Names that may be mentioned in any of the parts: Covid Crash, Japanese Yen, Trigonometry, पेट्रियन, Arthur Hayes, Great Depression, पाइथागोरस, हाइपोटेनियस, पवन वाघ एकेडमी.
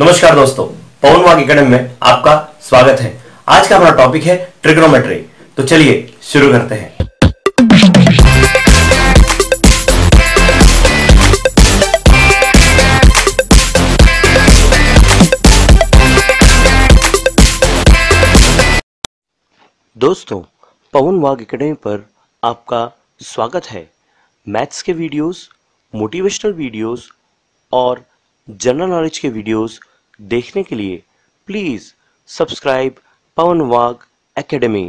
नमस्कार दोस्तों, पवन वाघ एकेडमी में आपका स्वागत है। आज का हमारा टॉपिक है ट्रिग्नोमेट्री। तो चलिए शुरू करते हैं। दोस्तों, पवन वाघ एकेडमी पर आपका स्वागत है। मैथ्स के वीडियोस, मोटिवेशनल वीडियोस और जनरल नॉलेज के वीडियोस देखने के लिए please subscribe पवन वाघ एकेडमी।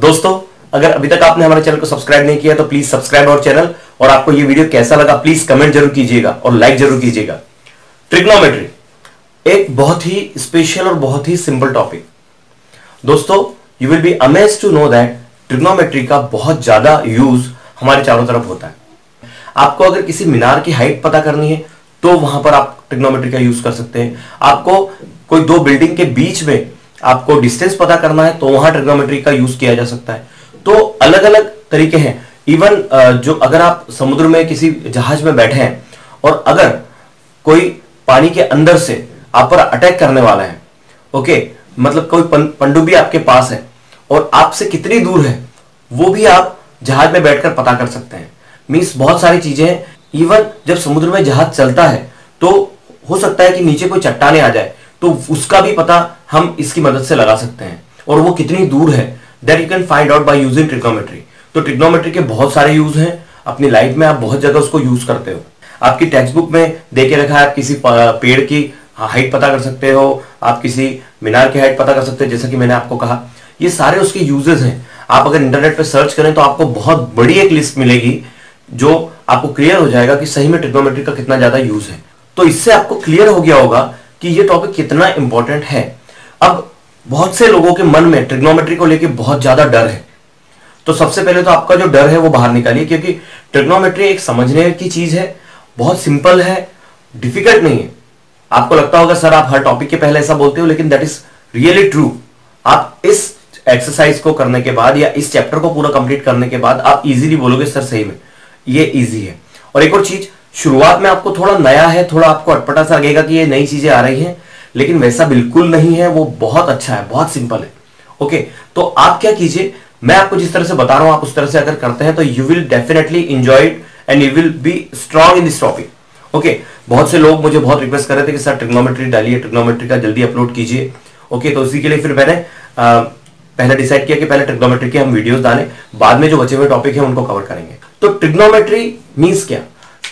दोस्तों, अगर अभी तक आपने हमारे चैनल को सब्सक्राइब नहीं किया तो प्लीज सब्सक्राइब आवर चैनल। और आपको ये वीडियो कैसा लगा प्लीज कमेंट जरूर कीजिएगा और लाइक जरूर कीजिएगा। ट्रिग्नोमेट्री एक बहुत ही स्पेशल और बहुत ही सिंपल टॉपिक। दोस्तों, you will be amazed to know that trigonometry का बहुत ज्यादा यूज हमारे चारों तरफ होता है। आपको अगर किसी मीनार की हाइट पता करनी है तो वहां पर आप ट्रिग्नोमेट्री का यूज कर सकते हैं। आपको कोई दो बिल्डिंग के बीच में आपको डिस्टेंस पता करना है तो वहां ट्रिग्नोमेट्री का यूज किया जा सकता है। तो अलग अलग तरीके हैं। इवन जो अगर आप समुद्र में किसी जहाज में बैठे हैं और अगर कोई पानी के अंदर से आप पर अटैक करने वाला है, ओके, मतलब कोई पनडुब्बी आपके पास है और आपसे कितनी दूर है वो भी आप जहाज में बैठकर पता कर सकते हैं। मीन्स बहुत सारी चीजें हैं। इवन जब समुद्र में जहाज चलता है तो हो सकता है कि नीचे कोई चट्टाने आ जाए तो उसका भी पता हम इसकी मदद से लगा सकते हैं और वो कितनी दूर है that you can find out by using trigonometry. तो ट्रिग्नोमेट्री के बहुत सारे यूज हैं। अपनी लाइफ में आप बहुत जगह उसको यूज करते हो। आपकी टेक्स्ट बुक में देके रखा है, आप किसी पेड़ की हाइट पता कर सकते हो, आप किसी मीनार की हाइट पता कर सकते हो, जैसा कि मैंने आपको कहा। ये सारे उसके यूजेस हैं। आप अगर इंटरनेट पर सर्च करें तो आपको बहुत बड़ी एक लिस्ट मिलेगी जो आपको क्लियर हो जाएगा कि सही में ट्रिग्नोमेट्री का कितना ज्यादा यूज है। तो इससे आपको क्लियर हो गया होगा कि ये टॉपिक कितना इंपॉर्टेंट है। अब बहुत से लोगों के मन में ट्रिग्नोमेट्री को लेकर बहुत ज्यादा डर है। तो सबसे पहले तो आपका जो डर है वो बाहर निकालिए, क्योंकि ट्रिग्नोमेट्री एक समझने की चीज है, बहुत सिंपल है, डिफिकल्ट नहीं है। आपको लगता होगा सर आप हर टॉपिक के पहले ऐसा बोलते हो, लेकिन दैट इज रियली ट्रू। आप इस एक्सरसाइज को करने के बाद या इस चैप्टर को पूरा कंप्लीट करने के बाद आप इजीली बोलोगे सर सही में ये इजी है। और एक और चीज, शुरुआत में आपको थोड़ा नया है, थोड़ा आपको अटपटा सा लगेगा कि ये नई चीजें आ रही हैं, लेकिन वैसा बिल्कुल नहीं है। वो बहुत अच्छा है, बहुत सिंपल है। ओके, तो आप क्या कीजिए, मैं आपको जिस तरह से बता रहा हूं आप उस तरह से अगर करते हैं तो you will definitely enjoy it and you will be strong in this topic. Okay, बहुत से लोग मुझे बहुत रिक्वेस्ट कर रहे थे कि सर ट्रिग्नोमेट्री डालिए, ट्रिग्नोमेट्री का जल्दी अपलोड कीजिए। ओके, तो उसी के लिए फिर मैंने पहले डिसाइड किया कि पहले ट्रिग्नोमेट्री के हम वीडियोस डालें, बाद में जो बचे हुए टॉपिक हैं उनको कवर करेंगे। तो ट्रिग्नोमेट्री मींस क्या?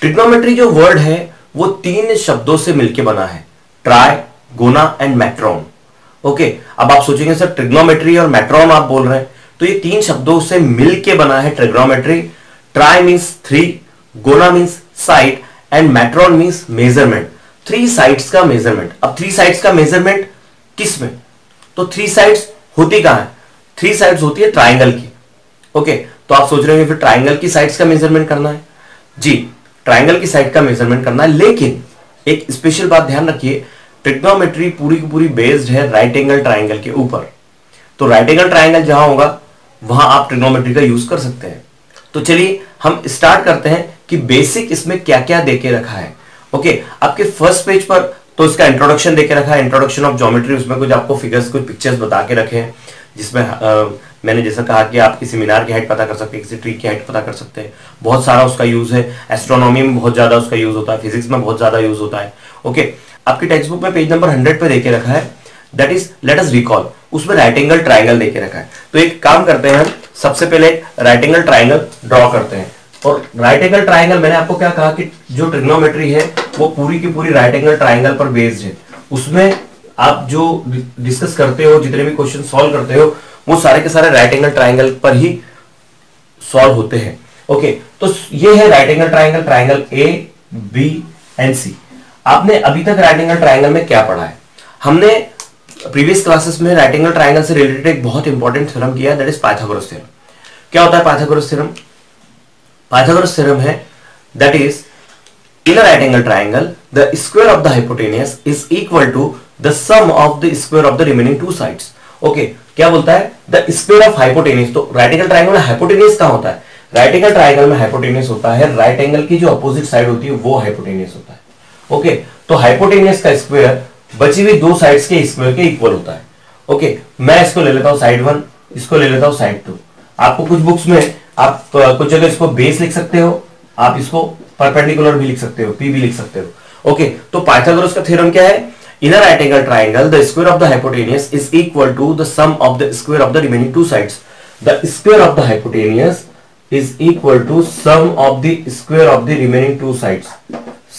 ट्रिग्नोमेट्री जो वर्ड है वो तीन शब्दों से मिलके बना है, tri, gona and metron. Okay, अब आप सोचेंगे सर ट्रिग्नोमेट्री और मैट्रॉन आप बोल रहे हैं, तो ये तीन शब्दों से मिलके बना है trigonometry. Tri means three, gona means side and metron means measurement. Three sides का मेजरमेंट। अब थ्री साइड्स का मेजरमेंट किस में? तो थ्री साइड्स होती कहां है? थ्री साइड्स होती है ट्राइंगल की। ओके, तो आप सोच रहे होंगे फिर ट्राइंगल की साइड्स का मेजरमेंट करना है। जी, ट्राइंगल की साइड का मेजरमेंट करना है, लेकिन एक स्पेशल बात ध्यान रखिए, ट्रिग्नोमेट्री पूरी की पूरी बेस्ड है राइट एंगल ट्राइंगल के ऊपर। तो राइट एंगल ट्राइंगल जहां होगा वहां आप ट्रिग्नोमेट्री का यूज कर सकते हैं। तो चलिए हम स्टार्ट करते हैं कि बेसिक इसमें क्या क्या देके रखा है। ओके, आपके फर्स्ट पेज पर तो इसका इंट्रोडक्शन देके रखा है, इंट्रोडक्शन ऑफ ज्योमेट्री। उसमें कुछ आपको फिगर्स, कुछ पिक्चर्स बता के रखे हैं, जिसमें मैंने जैसा कहा कि आप किसी मीनार की हाइट पता कर सकते हैं, किसी ट्री की हाइट पता कर सकते हैं। बहुत सारा उसका यूज है। एस्ट्रोनॉमी में बहुत ज्यादा उसका यूज होता है, फिजिक्स में बहुत ज्यादा यूज होता है। ओके, आपकी टेक्स्ट बुक में पेज नंबर 100 पे देके रखा है, that is let us recall. उसमें राइट एंगल ट्राइंगल देके रखा है। तो एक काम करते हैं, हम सबसे पहले राइट एंगल ट्राइंगल ड्रॉ करते हैं। और राइट एंगल ट्राइंगल, मैंने आपको क्या कहा कि जो ट्रिग्नोमेट्री है वो पूरी की पूरी राइट एंगल ट्राइंगल पर बेस्ड है। उसमें आप जो डिस्कस करते हो, जितने भी क्वेश्चन सॉल्व करते हो, वो सारे के सारे राइट एंगल ट्राइंगल पर ही सॉल्व होते हैं। ओके, तो ये है right angle triangle, triangle A, B and C. आपने अभी तक राइट एंगल ट्राइंगल में क्या पढ़ा है? हमने प्रीवियस क्लासेस में राइट एंगल ट्राइंगल से रिलेटेड एक बहुत इंपॉर्टेंट थ्योरम किया, दैट इज पाइथागोरस थ्योरम। क्या होता है पाइथागोरस थ्योरम? पाइथागोरस थ्योरम है that is in a right angle triangle the square of the hypotenuse is equal to the sum of the square of the remaining two sides. Okay, क्या बोलता है? The square of hypotenuse. तो right angle triangle में hypotenuse कहां होता है? Right angle triangle में hypotenuse होता है, राइट एंगल की जो अपोजिट साइड होती है वो हाइपोटेन्यूस होता है। ओके, तो हाइपोटेनियस का स्क्वायर बची हुई दो साइड्स के स्क्वायर के इक्वल होता है। ओके, मैं इसको ले लेता हूं साइड वन, इसको ले लेता हूं साइड टू। आपको कुछ बुक्स में आप कुछ जगह इसको बेस लिख सकते हो, आप इसको परपेंडिकुलर भी लिख सकते हो, पी भी लिख सकते हो। ओके, तो पाइथागोरस का थ्योरम क्या है? In a right angle triangle the square of the हाइपोटेनियस is equal to the sum of the square of the remaining two sides. The square of the हाइपोटेनियस is equal to sum of the square of the remaining two sides.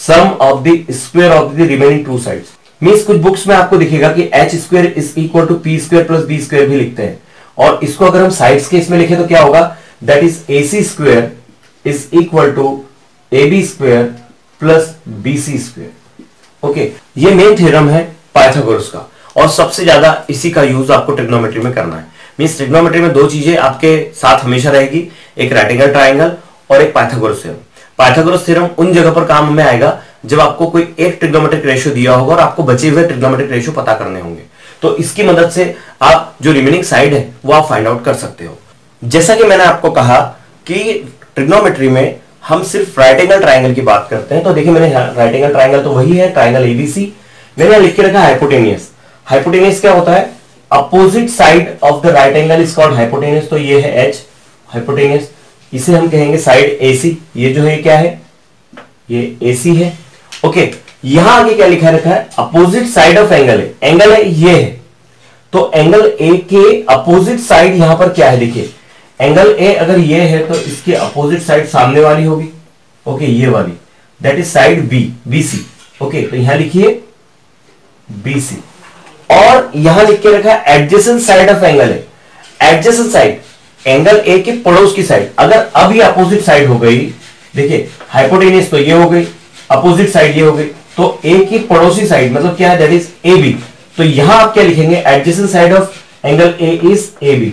Sum of the square of the remaining two sides. Means कुछ books में आपको दिखेगा कि h square is equal to p square plus b square भी लिखते हैं, और इसको अगर हम साइड्स के इसमें लिखें तो क्या होगा? That is ac square is equal to ab square plus bc square. Okay, ये मेन थ्योरम है पाइथागोरस का, और सबसे ज्यादा इसी का यूज आपको ट्रिग्नोमेट्री में करना है। मींस ट्रिग्नोमेट्री में दो चीजें आपके साथ हमेशा रहेगी, एक राइट एंगल ट्राइंगल और एक पाइथागोरस थ्योरम। पाइथागोरस थ्योरम उन जगह पर काम में आएगा जब आपको कोई एक ट्रिग्नोमेट्रिक रेशियो दिया होगा और आपको बचे हुए ट्रिग्नोमेट्रिक रेशियो पता करने होंगे, तो इसकी मदद से आप जो रिमेनिंग साइड है वो आप फाइंड आउट कर सकते हो। जैसा कि मैंने आपको कहा कि ट्रिग्नोमेट्री में हम सिर्फ राइट एंगल ट्राइंगल की बात करते हैं, तो देखिए मैंने राइट एंगल ट्राइंगल तो वही है ट्राइंगल एबीसी, मैंने यहाँ लिख के रखा हाइपोटेनियस। हाइपोटेनियस क्या होता है? Opposite side of the right angle is called हाइपोटेनियस। तो ये है एच हाइपोटेनियस, इसे हम कहेंगे साइड एसी। ये जो है क्या है? ये एसी है। ओके, यहां आगे क्या लिखा रखा है? अपोजिट साइड ऑफ एंगल है, एंगल है ये है, तो एंगल ए के अपोजिट साइड यहां पर क्या है? देखिए एंगल ए अगर ये है तो इसके अपोजिट साइड सामने वाली होगी। ओके, ये वाली that is side B, BC. Okay, तो यहां लिखिए बीसी, और यहां लिख के रखा है एडजेसेंट साइड ऑफ एंगल है, एडजेसेंट साइड एंगल ए के पड़ोस की साइड। अगर अभी अपोजिट साइड हो गई, देखिए हाइपोटेनियस तो ये हो गई, अपोजिट साइड ये हो गई, तो ए की पड़ोसी साइड मतलब क्या है? That is A B. तो यहां आप क्या लिखेंगे? Adjacent side of angle A is A B.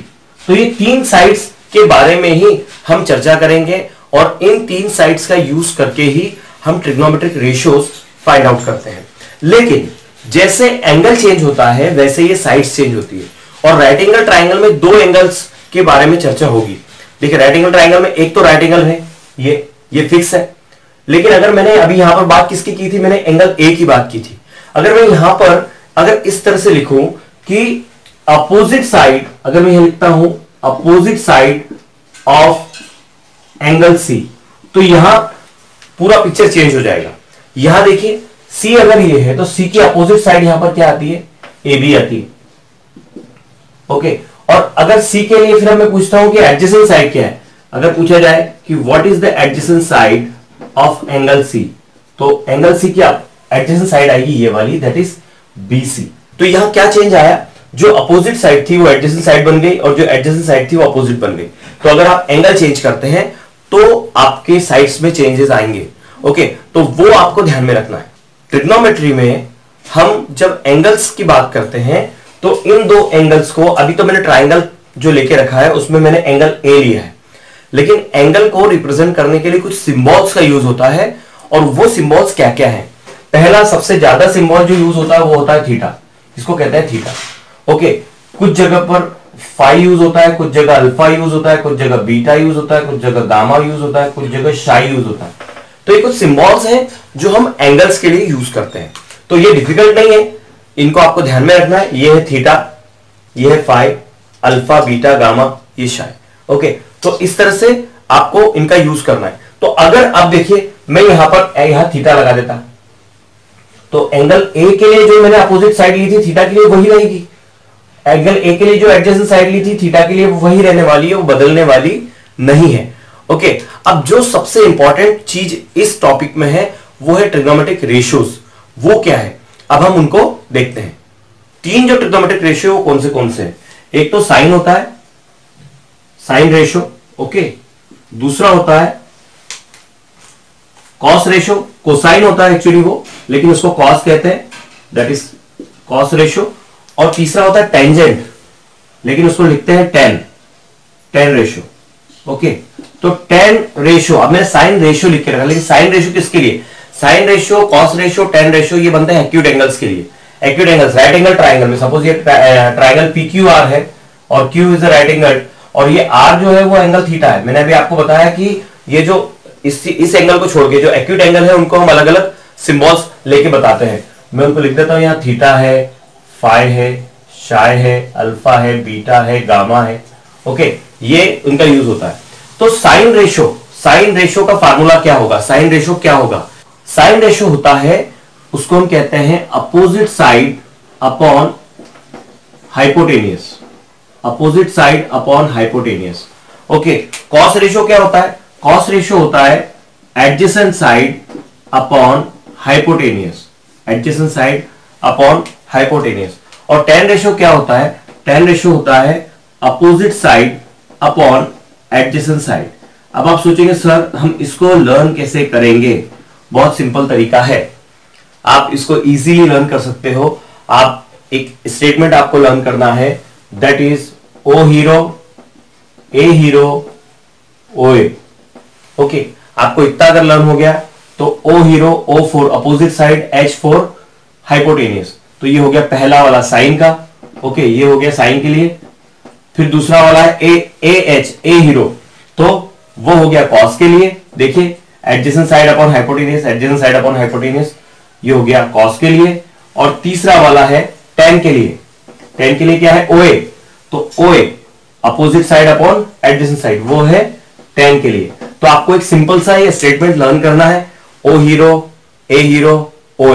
तो ये तीन साइड्स के बारे में ही हम चर्चा करेंगे, और इन तीन साइड्स का यूज करके ही हम ट्रिग्नोमेट्रिक रेशियोस फाइंड आउट करते हैं। लेकिन जैसे एंगल चेंज होता है वैसे ये साइड्स चेंज होती है, और राइट एंगल ट्राइंगल में दो एंगल्स के बारे में चर्चा होगी। देखिए राइट एंगल ट्राइंगल में एक तो राइट एंगल है ये फिक्स है, लेकिन अगर मैंने अभी यहां पर बात किसकी की थी? मैंने एंगल ए की बात की थी। अगर मैं यहां पर अगर इस तरह से लिखूं कि अपोजिट साइड, अगर मैं यहां लिखता हूं opposite side of angle C, तो यहां पूरा पिक्चर चेंज हो जाएगा। यहां देखिए सी अगर ये है तो सी की अपोजिट साइड यहां पर क्या आती है? ए बी आती है। ओके, और अगर सी के लिए फिर मैं पूछता हूं कि एडजेसेंट साइड क्या है? अगर पूछा जाए कि what is the adjacent side of angle C, तो एंगल सी की एडजेसेंट साइड आएगी ये वाली, दैट इज बीसी। तो यहां क्या चेंज आया? जो अपोजिट साइड थी वो एडजेसेंट साइड बन गई, और जो एडजेसेंट साइड थी वो अपोजिट बन गई। तो अगर आप एंगल चेंज करते हैं तो आपके साइड्स में चेंजेस आएंगे। ओके, तो वो आपको ध्यान में रखना है। ट्रिग्नोमेट्री में हम जब एंगल्स की बात करते हैं तो इन दो एंगल्स को, अभी तो मैंने ट्राइंगल जो लेके रखा है उसमें मैंने एंगल ए लिया है, लेकिन एंगल को रिप्रेजेंट करने के लिए कुछ सिंबल्स का यूज होता है, और वो सिंबल्स क्या क्या है? पहला सबसे ज्यादा सिंबल जो यूज होता है वो होता है थीटा, इसको कहते हैं थीटा। ओके, कुछ जगह पर फाई यूज होता है, कुछ जगह अल्फा यूज होता है, कुछ जगह बीटा यूज होता है, कुछ जगह गामा यूज होता है, कुछ जगह शाई यूज होता है। तो ये कुछ सिंबल्स हैं जो हम एंगल्स के लिए यूज करते हैं, तो ये डिफिकल्ट नहीं है, इनको आपको ध्यान में रखना है। ये है थीटा, ये है फाई, अल्फा, बीटा, गामा, ये शाई। ओके, तो इस तरह से आपको इनका यूज करना है। तो अगर आप देखिए मैं यहां पर थीटा लगा देता, तो एंगल ए के लिए जो मैंने अपोजिट साइड ली थी थीटा के लिए वही रहेगी, एंगल ए के लिए जो एडजेसेंट साइड ली थी थीटा के लिए वही रहने वाली है, वो बदलने वाली नहीं है। ओके, अब जो सबसे इंपॉर्टेंट चीज इस टॉपिक में है वो है ट्रिग्नोमेट्रिक रेशियोज। वो क्या है? अब हम उनको देखते हैं। तीन जो ट्रिग्नोमेट्रिक रेशियो कौन से हैं? एक तो साइन होता है, साइन रेशियो। ओके, दूसरा होता है कॉस रेशियो, कोसाइन होता है एक्चुअली वो, लेकिन उसको कॉस कहते हैं, दैट इज कॉस रेशियो। और तीसरा होता है टेंजेंट, लेकिन उसको लिखते हैं टेन, टेन रेशियो। ओके, तो टेन रेशियो, अब मैंने साइन रेशियो लिख के रखा, लेकिन साइन रेशियो किसके लिए? Sine ratio, cos ratio, tan ratio, ये बनते हैं एक्यूट एंगल्स के लिए। Acute angles right angle triangle में, सपोज ये ट्राइंगल पी क्यू आर है और Q is a right angle, और ये आर जो है वो एंगल थीटा है। मैंने अभी आपको बताया कि ये जो इस एंगल को छोड़ के जो एक्यूट एंगल है उनको हम अलग अलग सिम्बॉल्स लेके बताते हैं। मैं उनको लिख देता हूं, यहाँ थीटा है, फाइ है, शाय है, अल्फा है, बीटा है, गामा है। ओके, ये उनका यूज होता है। तो साइन रेशो का फार्मूला क्या होगा, साइन रेशो होता है, उसको हम कहते हैं opposite side upon हाइपोटेनियस, okay. Cos ratio क्या होता है, कॉस रेशो होता है एडजेसेंट साइड अपॉन हाइपोटेनियस, और टैन रेशो क्या होता है, टैन रेशो होता है opposite side upon adjacent side. अब आप सोचेंगे सर हम इसको लर्न कैसे करेंगे, बहुत सिंपल तरीका है, आप इसको इजीली लर्न कर सकते हो। आप एक स्टेटमेंट आपको लर्न करना है, that is O hero A hero O A. Okay, आपको इतना अगर लर्न हो गया तो O hero O for opposite side H for हाइपोटेनियस, तो ये हो गया पहला वाला साइन का। ओके, ये हो गया साइन के लिए। फिर दूसरा वाला है ए एच ए हीरो, तो वो हो गया कॉस के लिए। देखिए एडजेसेंट साइड अपॉन हाइपोटेनियस, ये हो गया कॉस के लिए। और तीसरा वाला है टेन के लिए, क्या है ओ ए, तो O A opposite side upon adjacent side, वो है टेन के लिए। तो आपको एक सिंपल सा ये स्टेटमेंट लर्न करना है, O hero A hero O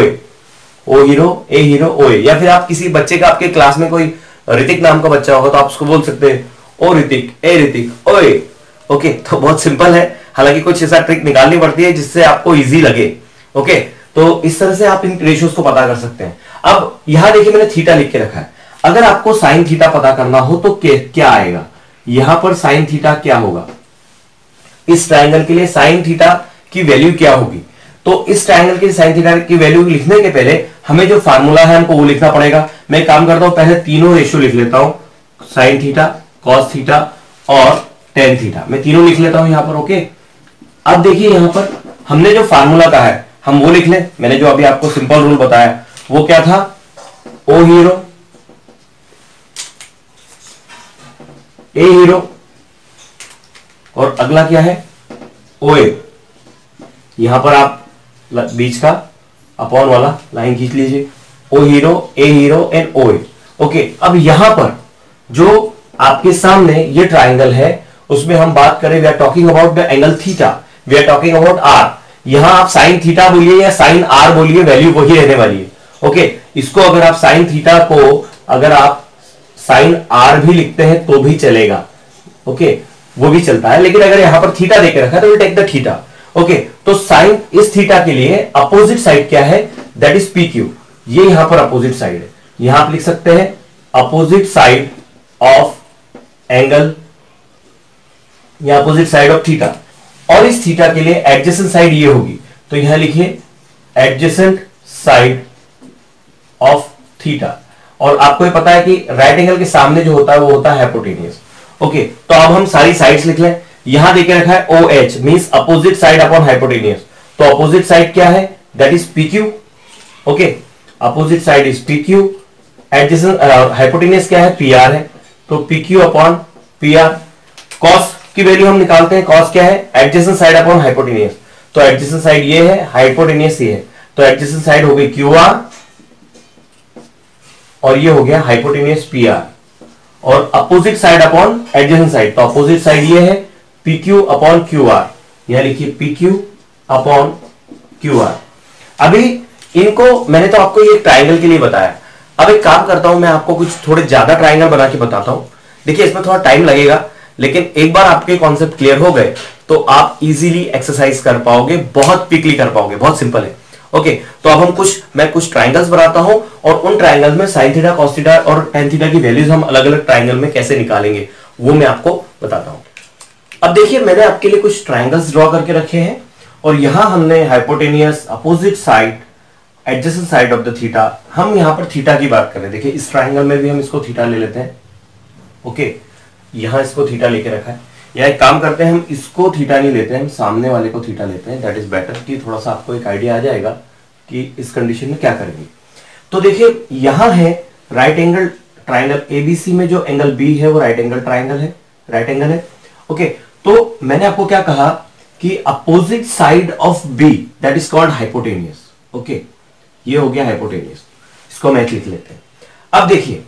A, या फिर आप किसी बच्चे का, आपके क्लास में कोई ऋतिक नाम का बच्चा होगा तो आप उसको बोल सकते हैं O Hrithik A Hrithik O A. Okay, तो बहुत सिंपल है, हालांकि कुछ ऐसा ट्रिक निकालनी पड़ती है जिससे आपको इजी लगे। ओके, तो इस तरह से आप इन रेशियोज को पता कर सकते हैं। अब यहां देखिए मैंने थीटा लिख के रखा है, अगर आपको साइन थीटा पता करना हो तो क्या आएगा, यहां पर साइन थीटा क्या होगा, इस ट्रायंगल के लिए साइन थीटा की वैल्यू क्या होगी। तो इस ट्रायंगल के साइन थीटा की वैल्यू लिखने के पहले हमें जो फार्मूला है हमको वो लिखना पड़ेगा। मैं काम करता हूं, पहले तीनों रेशियो लिख लेता हूं, साइन थीटा कॉस थीटा और टेन थीटा, मैं तीनों लिख लेता हूं यहां पर। ओके, अब देखिए यहां पर हमने जो फार्मूला कहा है हम वो लिख लें। मैंने जो अभी आपको सिंपल रूल बताया वो क्या था, ओ हीरो और अगला क्या है ओ ए, यहां पर आप बीच का अपॉन वाला लाइन खींच लीजिए, O hero and O A. Okay, अब यहां पर जो आपके सामने ये ट्रायंगल है उसमें हम बात करें, we are talking about the angle theta, we are talking about R. यहां आप साइन थीटा बोलिए या साइन आर बोलिए, वैल्यू वही रहने वाली है। ओके, इसको अगर आप साइन थीटा को अगर आप साइन आर भी लिखते हैं तो भी चलेगा। ओके, वो भी चलता है, लेकिन अगर यहां पर थीटा देके रखा है तो will take the theta. Okay, तो साइन इस थीटा के लिए अपोजिट साइड क्या है, दैट इज पी क्यू, ये यहां पर अपोजिट साइड है। यहां आप लिख सकते हैं अपोजिट साइड ऑफ एंगल, यह अपोजिट साइड ऑफ थीटा, और इस थीटा के लिए एडजेसेंट साइड ये होगी, तो यहां लिखिए एडजेसेंट साइड ऑफ थीटा। और आपको ये पता है कि राइट एंगल के सामने जो होता है वो होता है हाइपोटेनियस। ओके, तो अब हम सारी साइड्स लिख लें। यहां देके रखा है O H means opposite side upon हाइपोटेनियस, तो अपोजिट साइड क्या है, that is P Q. Okay, opposite side is P Q, adjacent हाइपोटेनियस क्या है, पी आर है, तो P Q upon P R. Cos की वैल्यू हम निकालते हैं, कॉस क्या है, एडजेसेंट साइड अपॉन हाइपोटेनियस, तो एडजेसेंट साइड ये है, हाइपोटेनियस ये है, तो एडजेसेंट साइड हो गई क्यू आर और ये हो गया हाइपोटेनियस पी आर। और opposite side upon adjacent side, तो अपोजिट साइड ये है P Q upon Q R, यहां लिखिए P Q upon Q R. अभी इनको मैंने तो आपको ये ट्राइंगल के लिए बताया, अब एक काम करता हूं मैं आपको कुछ थोड़े ज्यादा ट्राइंगल बना के बताता हूं। देखिए इसमें थोड़ा टाइम लगेगा, लेकिन एक बार आपके कॉन्सेप्ट क्लियर हो गए तो आप इजीली एक्सरसाइज कर पाओगे, बहुत क्विकली कर पाओगे, बहुत सिंपल है। ओके, तो अब हम मैं कुछ ट्राइंगल्स बनाता हूं और उन ट्राइंगल में साइन थीटा कॉस थीटा और टैन थीटा की वैल्यूज हम अलग अलग ट्राइंगल में कैसे निकालेंगे वो मैं आपको बताता हूं। अब देखिए मैंने आपके लिए कुछ ट्राइंगल्स ड्रॉ करके रखे हैं और यहां हमने हाइपोटेनियस, opposite side, adjacent side of the theta, हम यहां पर थीटा की बात करें। देखिए इस ट्राइंगल में भी हम इसको थीटा ले लेते हैं। ओके, यहां इसको थीटा लेके रखा है, या एक काम करते हैं हम इसको थीटा नहीं लेते हैं, हम सामने वाले को थीटा लेते हैं, दैट इज बेटर, कि थोड़ा सा आपको एक आइडिया आ जाएगा कि इस कंडीशन में क्या करेंगे। तो देखिए यहां है राइट एंगल ट्राइंगल एबीसी में, जो एंगल बी है वो राइट एंगल ट्राइंगल है, राइट एंगल है। ओके, तो मैंने आपको क्या कहा कि opposite side of B that is called हाइपोटेनियस। Okay, ये हो गया हाइपोटेनियस, इसको हम एच लिख लेते हैं। अब देखिए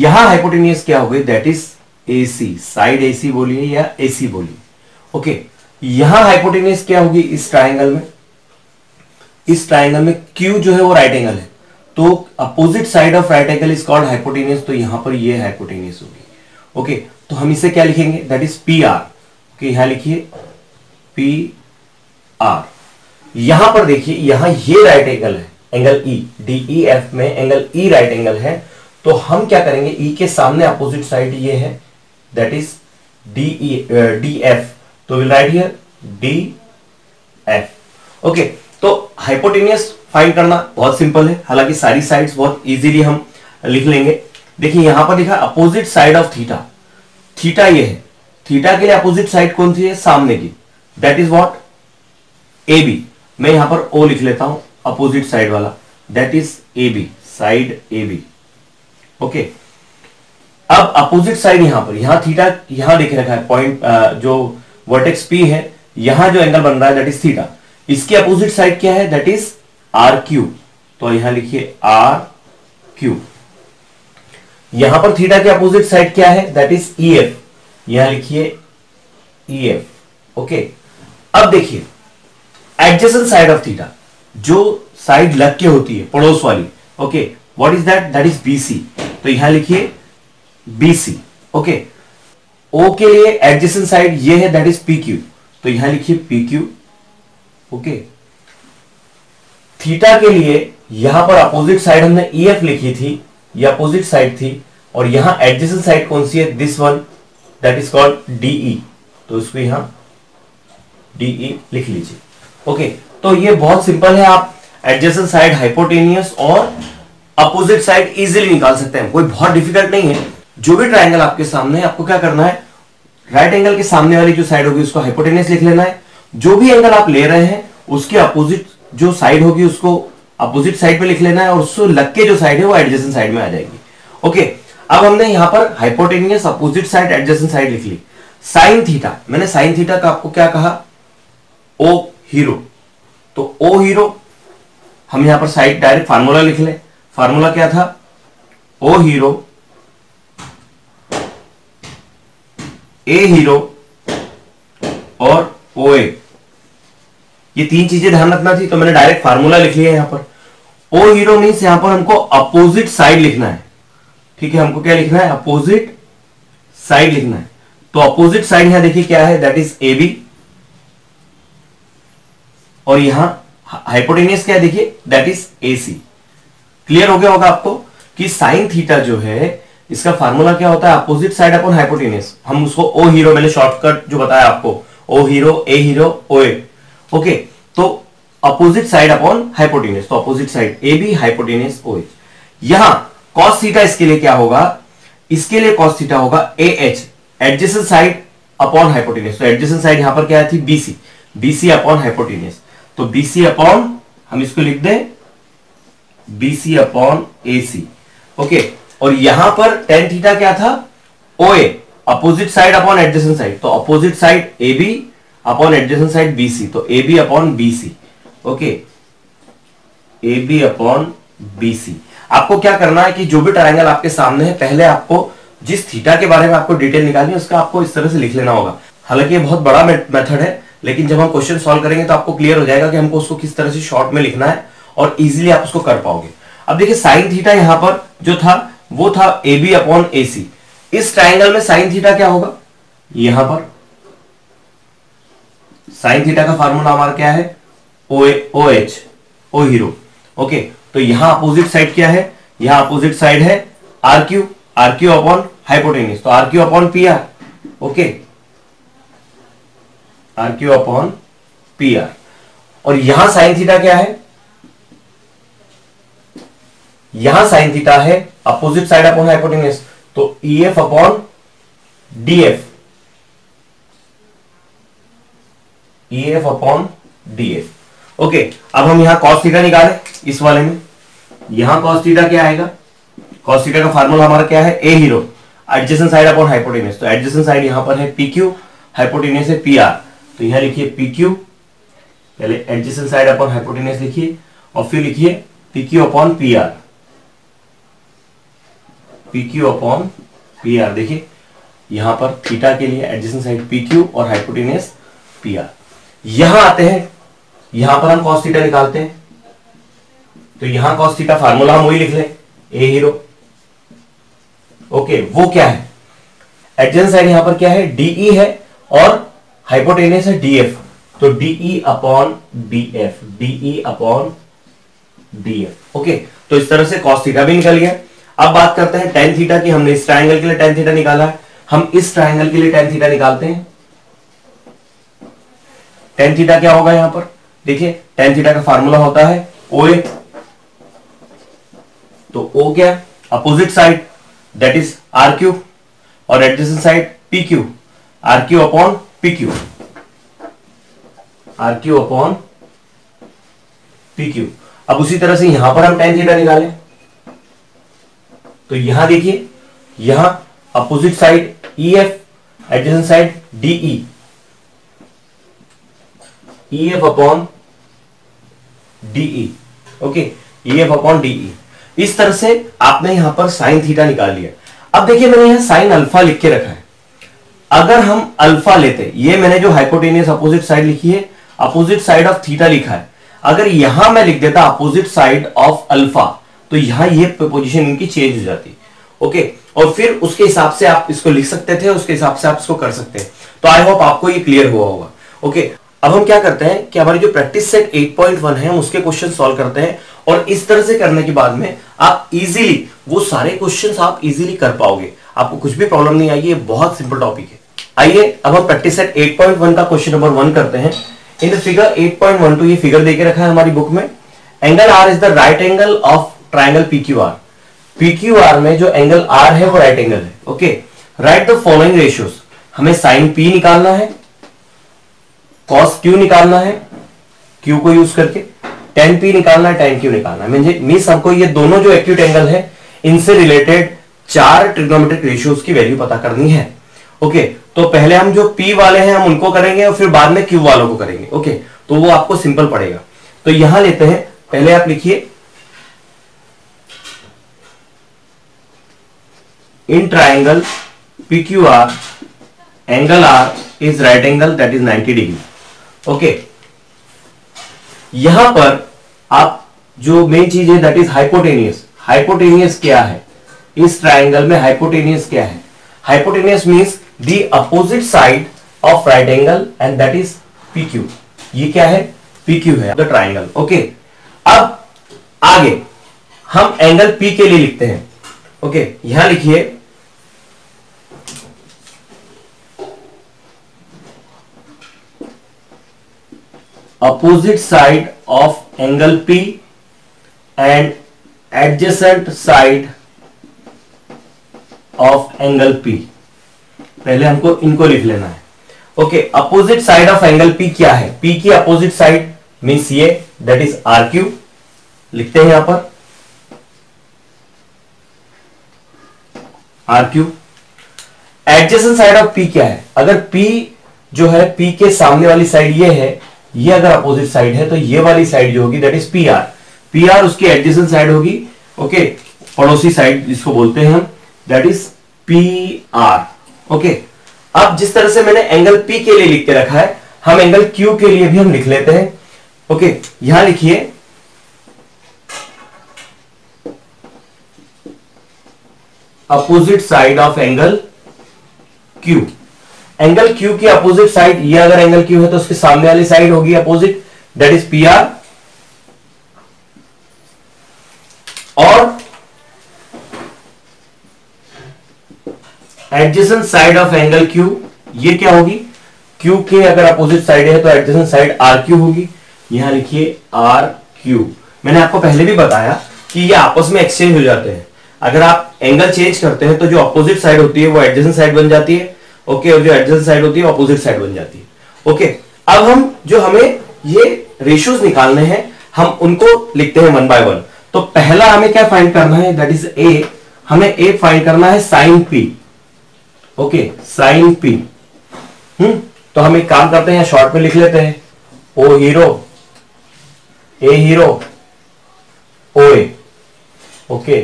यहां हाइपोटेनियस क्या हो गई, that is AC, side AC बोलिए या एसी बोलिए। ओके, यहां हाइपोटेनियस क्या होगी इस ट्राइंगल में, इस ट्राइंगल में क्यू जो है वो राइट एंगल है, तो opposite side of right angle is called हाइपोटेनियस, तो यहां पर ये हाइपोटेनियस होगी। ओके, तो हम इसे क्या लिखेंगे, that is P R. Okay, यहां लिखिए पी आर। यहां पर देखिए यहां ये राइट एंगल है, एंगल ई, डीई एफ में एंगल ई राइट एंगल है, तो हम क्या करेंगे, ई के सामने अपोजिट साइड ये है, that is DE D F, तो will write here D F. Okay, तो हाइपोटेनियस फाइंड करना बहुत सिंपल है, हालांकि सारी साइड्स बहुत इजीली हम लिख लेंगे। देखिए यहां पर देखा opposite side of theta, theta ये है, थीटा के लिए अपोजिट साइड कौन सी है, सामने की, that is what A B. मैं यहां पर ओ लिख लेता हूं, अपोजिट साइड वाला, that is A B, side A B. Okay, अब अपोजिट साइड यहां पर, यहां थीटा यहां देख रखा है, पॉइंट जो वर्टेक्स पी है, यहां जो एंगल बन रहा है दैट इज थीटा, इसके अपोजिट साइड क्या है, दैट इज आर क्यू, तो यहां लिखिए आर क्यू। यहां पर थीटा के अपोजिट साइड क्या है, दैट इज ई एफ, यहां लिखिए ई एफ। ओके, अब देखिए एडजेसेंट साइड ऑफ थीटा, जो साइड लग के होती है पड़ोस वाली, okay, what is that, that is BC, तो यहां लिखिए बीसी। ओके, ओ के लिए एडजेसेंट साइड ये है, दैट इज पी क्यू, तो यहां लिखिए पी क्यू। ओके, थीटा के लिए यहां पर अपोजिट साइड हमने ई एफ लिखी थी, ये अपोजिट साइड थी, और यहां एडजेसेंट साइड कौन सी है, this one, that is called DE, तो इसको यहां डीई लिख लीजिए। ओके, तो ये बहुत सिंपल है, आप एडजेसेंट साइड, हाइपोटेनियस और अपोजिट साइड इजीली निकाल सकते हैं, कोई बहुत डिफिकल्ट नहीं है। जो भी ट्राइंगल आपके सामने है, आपको क्या करना है, राइट एंगल के सामने वाली जो साइड होगी उसको हाइपोटेनियस लिख लेना है, जो भी एंगल आप ले रहे हैं उसके अपोजिट जो साइड होगी उसको अपोजिट साइड पे लिख लेना है, और उसको लग के जो साइड है वो एडजेसेंट साइड में आ जाएगी। ओके, अब हमने यहां पर हाइपोटेनियस, opposite side, adjacent side लिख ली। साइन थीटा, मैंने साइन थीटा का आपको क्या कहा, ओ हीरो, तो ओ हीरो हम यहां पर साइड डायरेक्ट फार्मूला लिख लें, फार्मूला क्या था, ओ हीरो ए हीरो और ओ ए, ये तीन चीजें ध्यान रखना थी, तो मैंने डायरेक्ट फार्मूला लिख लिया यहां पर। ओ हीरो मीन्स यहां पर हमको अपोजिट साइड लिखना है, ठीक है, हमको क्या लिखना है, अपोजिट साइड लिखना है, तो अपोजिट साइड यहां देखिए क्या है, दैट इज ए बी, और यहां हाइपोटेनियस क्या है देखिए, दैट इज एसी। क्लियर हो गया होगा आपको कि साइन थीटा जो है इसका फार्मूला क्या होता है, अपोजिट साइड अपॉन हाइपोटेनियस, हम उसको ओ हीरो, मैंने शॉर्टकट जो बताया आपको, O hero A hero O A. Okay, तो अपोजिट साइड अपॉन हाइपोटेनियस, तो opposite side A B, हाइपोटेनियस O H. यहां कॉस थीटा इसके लिए क्या होगा, इसके लिए कॉस थीटा होगा A H, adjacent side upon हाइपोटेनियस, तो एडजेसेंट साइड यहां पर क्या थी, बीसी, बीसी अपॉन हाइपोटेनियस, तो बीसी अपॉन हम इसको लिख दें बीसी अपॉन एसी। ओके, और यहां पर टेन थीटा क्या था, OA, opposite side upon adjacent side, तो opposite side A B upon adjacent side BC, तो A B upon BC. Okay, A B upon BC. आपको क्या करना है कि जो भी ट्रायंगल आपके सामने है, पहले आपको जिस थीटा के बारे में आपको डिटेल निकालनी है उसका आपको इस तरह से लिख लेना होगा। हालांकि ये बहुत बड़ा मेथड है, लेकिन जब हम क्वेश्चन सॉल्व करेंगे तो आपको क्लियर हो जाएगा कि हमको उसको किस तरह से शॉर्ट में लिखना है, और इजीली आप उसको कर पाओगे। अब देखिए साइन थीटा यहां पर जो था वो था ए बी अपॉन ए सी। इस ट्राइंगल में साइन थीटा क्या होगा, यहां पर साइन थीटा का फार्मूला हमारा क्या है, O A O H O hero. Okay, तो यहां अपोजिट साइड क्या है, यहां अपोजिट साइड है R Q, R Q upon हाइपोटेनियस, तो R Q upon P R. Okay, R Q upon P R, और यहां साइन थीटा क्या है, यहां साइन थीटा है अपोजिट साइड अपॉन हाइपोटेनियस, तो E F upon D F, E F upon D F. Okay, अब हम यहां कॉस थीटा निकालें इस वाले में, यहां कॉस थीटा क्या आएगा, कॉस थीटा का फार्मूला हमारा क्या है, ए hero, adjacent side upon हाइपोटेनियस, तो एडजेसेंट साइड यहां पर है पी क्यू, हाइपोटेनियस है पी आर, तो यहां लिखिए पी क्यू, पहले एडजेसेंट साइड अपॉन हाइपोटेनियस लिखिए, और फिर लिखिए PQ upon PR, PQ upon PR। देखिए यहां पर थीटा के लिए एडजेसेंट साइड PQ और हाइपोटेन्यूस PR। यहां आते हैं, यहां पर हम cos थीटा निकालते हैं, तो यहां cos थीटा फार्मूला हम वही लिख ले A हीरो। ओके, वो क्या है, एडजेसेंट साइड यहां पर क्या है, DE है और हाइपोटेन्यूस है DF, तो DE upon DF, DE upon DF। Okay, तो इस तरह से cos थीटा भी निकल गया। अब बात करते हैं tan थीटा की। हमने इस ट्रायंगल के लिए tan थीटा निकाला है, हम इस ट्रायंगल के लिए tan थीटा निकालते हैं। tan थीटा क्या होगा यहां पर, देखिए tan थीटा का फार्मूला होता है OA, तो O क्या, opposite side that is RQ और adjacent side PQ, RQ upon PQ, RQ upon PQ। अब उसी तरह से यहां पर हम tan थीटा निकालें, तो यहां देखिए यहां opposite side EF, adjacent side DE, EF upon DE। Okay, EF upon DE। इस तरह से आपने यहां पर साइन थीटा निकाल लिया। अब देखिए मैंने यहां साइन अल्फा लिख के रखा है। अगर हम अल्फा लेते, ये मैंने जो हाइपोटेन्यूस अपोजिट साइड लिखी है, अपोजिट साइड ऑफ थीटा लिखा है, अगर यहां मैं लिख देता अपोजिट साइड ऑफ अल्फा, तो यहां ये पोजीशन इनकी चेंज हो जाती। ओके, और फिर उसके हिसाब से आप इसको लिख सकते थे, उसके हिसाब से आप इसको कर सकते हैं। तो आई होप आपको ये क्लियर हुआ होगा। ओके, अब हम क्या करते हैं कि हमारी जो प्रैक्टिस सेट 8.1 है, हम उसके क्वेश्चन सॉल्व करते हैं, और इस तरह से करने के बाद में आप इजीली वो सारे क्वेश्चंस आप इजीली कर पाओगे, आपको कुछ भी प्रॉब्लम नहीं आएगी। ये बहुत सिंपल टॉपिक है। आइए अब हम प्रैक्टिस सेट 8.1 का क्वेश्चन नंबर 1 करते हैं। इन द फिगर 8.12 ये फिगर देके रखा है हमारी बुक में। Angle R is the right angle of triangle PQR। PQR में जो एंगल आर है वो राइट एंगल है। Okay, right the following ratios. हमें साइन P निकालना है, कॉस Q निकालना है, Q को यूज करके टेन P निकालना है, टेन Q निकालना है। मींस हमको ये दोनों जो एक्यूट एंगल है इनसे रिलेटेड 4 ट्रिग्नोमेट्रिक रेशियोज की वैल्यू पता करनी है। ओके, तो पहले हम जो P वाले हैं हम उनको करेंगे और फिर बाद में Q वालों को करेंगे। ओके, तो वो आपको सिंपल पड़ेगा। तो यहां लेते हैं, पहले आप लिखिए in triangle PQR angle R is right angle that is 90 degree. Okay, यहां पर आप जो मेन चीज है दैट इज हाइपोटेनियस। हाइपोटेनियस क्या है इस ट्राइंगल में, हाइपोटेनियस क्या है, हाइपोटेनियस means the opposite side of right angle and that is PQ। ये क्या है, PQ है द ट्राइंगल। ओके, अब आगे हम एंगल P के लिए लिखते हैं। ओके, यहां लिखिए opposite side of angle P and adjacent side of angle P। पहले हमको इनको लिख लेना है। Okay, opposite side of angle P क्या है, P की अपोजिट साइड मींस ये दैट इज RQ लिखते हैं यहां पर RQ। Adjacent side of P क्या है, अगर P जो है P के सामने वाली साइड ये है, ये अगर अपोजिट साइड है तो ये वाली साइड जो होगी दैट इज PR, PR उसकी एडजेसेंट साइड होगी। ओके, पड़ोसी साइड जिसको बोलते हैं हम दैट इज PR। ओके, अब जिस तरह से मैंने एंगल P के लिए लिख के रखा है, हम एंगल Q के लिए भी हम लिख लेते हैं। ओके, यहां लिखिए opposite side of angle Q। Angle Q की अपोजिट साइड, ये अगर एंगल Q है तो उसके सामने वाली साइड होगी अपोजिट दैट इज PR, और adjacent side of angle Q ये क्या होगी, Q के अगर अपोजिट साइड है तो एडजेसेंट साइड RQ होगी। यहां लिखिए RQ। मैंने आपको पहले भी बताया कि ये आपस में एक्सचेंज हो जाते हैं। अगर आप एंगल चेंज करते हैं तो जो अपोजिट साइड होती है वो एडजेसेंट साइड बन जाती है। ओके, और जो एडजेसेंट साइड होती है अपोजिट साइड बन जाती है। ओके, अब हम जो हमें ये रेशियोज निकालने हैं हम उनको लिखते हैं 1 by 1। तो पहला हमें क्या फाइंड करना है दैट इज A। हमें A फाइंड करना है sine P। Okay, sine P। तो हम एक काम करते हैं, शॉर्ट में लिख लेते हैं O hero, A hero OA, okay,